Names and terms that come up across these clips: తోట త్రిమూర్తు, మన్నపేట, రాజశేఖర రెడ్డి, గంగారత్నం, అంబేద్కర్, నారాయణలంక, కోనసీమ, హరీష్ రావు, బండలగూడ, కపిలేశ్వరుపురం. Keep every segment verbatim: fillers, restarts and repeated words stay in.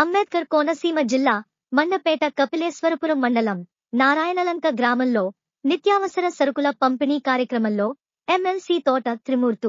అంబేద్కర్ కోనసీమ జిల్లా మన్నపేట కపిలేశ్వరుపురం మండలం నారాయణలంక గ్రామంలో నిత్యావసర సరుకుల పంపిణీ కార్యక్రమంలో ఎమ్మెల్సీ తోట త్రిమూర్తు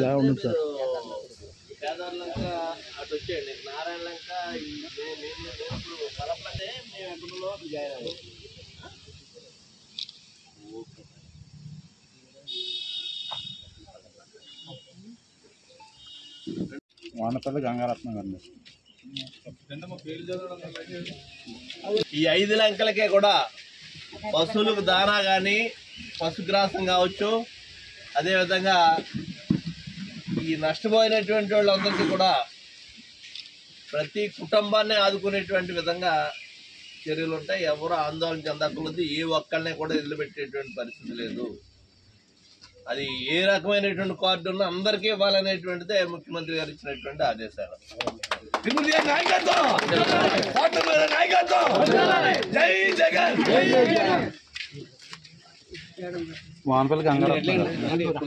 ఇలా ఉంది సార్. పేదలంక అటు వచ్చేయండి, నారాయణ లంక కలపంటే మేము ఎక్కడో జాయిన్ అవ్వాలి. మన్నపేట గంగారత్నం గారు ఈ ఐదు లంకలకే కూడా పశువులకు దానా కానీ పశుగ్రాసం కావచ్చు, అదేవిధంగా ఈ నష్టపోయినటువంటి వాళ్ళందరికీ కూడా ప్రతి కుటుంబాన్ని ఆదుకునేటువంటి విధంగా చర్యలు ఉంటాయి. ఎవరు ఆందోళన చెందకముందు ఏ ఒక్కళ్ళనే కూడా నిలబెట్టేటువంటి పరిస్థితి లేదు. అది ఏ రకమైనటువంటి కార్డు ఉన్న అందరికీ ఇవ్వాలనేటువంటిదే ముఖ్యమంత్రి గారు ఇచ్చినటువంటి ఆదేశాలు. మన్నపేట గంగారత్నం.